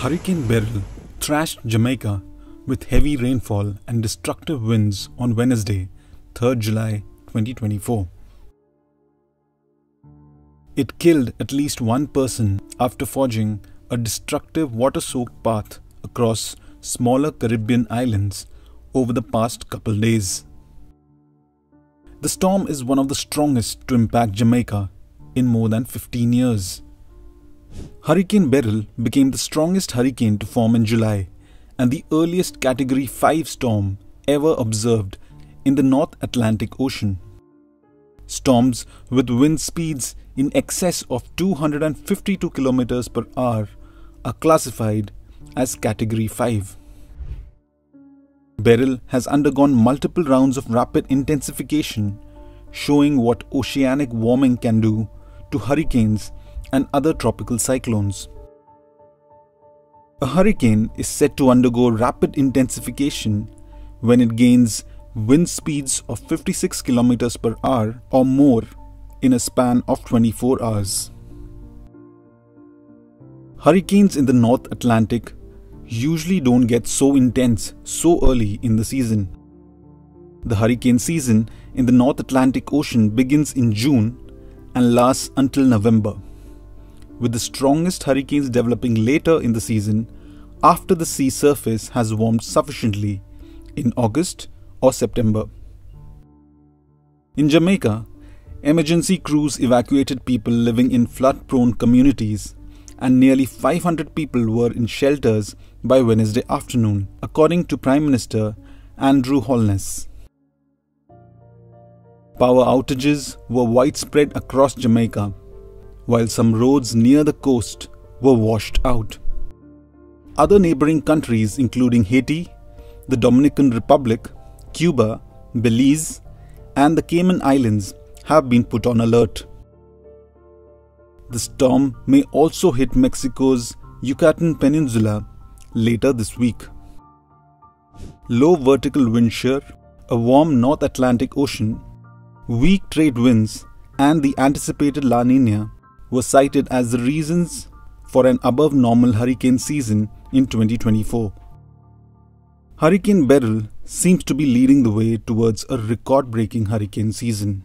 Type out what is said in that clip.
Hurricane Beryl thrashed Jamaica with heavy rainfall and destructive winds on Wednesday, 3rd July 2024. It killed at least one person after forging a destructive water-soaked path across smaller Caribbean islands over the past couple days. The storm is one of the strongest to impact Jamaica in more than 15 years. Hurricane Beryl became the strongest hurricane to form in July and the earliest Category 5 storm ever observed in the North Atlantic Ocean. Storms with wind speeds in excess of 252 km per hour are classified as Category 5. Beryl has undergone multiple rounds of rapid intensification, showing what oceanic warming can do to hurricanes and other tropical cyclones. A hurricane is said to undergo rapid intensification when it gains wind speeds of 56 km per hour or more in a span of 24 hours. Hurricanes in the North Atlantic usually don't get so intense so early in the season. The hurricane season in the North Atlantic Ocean begins in June and lasts until November, with the strongest hurricanes developing later in the season after the sea surface has warmed sufficiently in August or September. In Jamaica, emergency crews evacuated people living in flood-prone communities, and nearly 500 people were in shelters by Wednesday afternoon, according to Prime Minister Andrew Holness. Power outages were widespread across Jamaica, while some roads near the coast were washed out. Other neighboring countries including Haiti, the Dominican Republic, Cuba, Belize, and the Cayman Islands have been put on alert. The storm may also hit Mexico's Yucatan Peninsula later this week. Low vertical wind shear, a warm North Atlantic Ocean, weak trade winds, and the anticipated La Niña were cited as the reasons for an above-normal hurricane season in 2024. Hurricane Beryl seems to be leading the way towards a record-breaking hurricane season.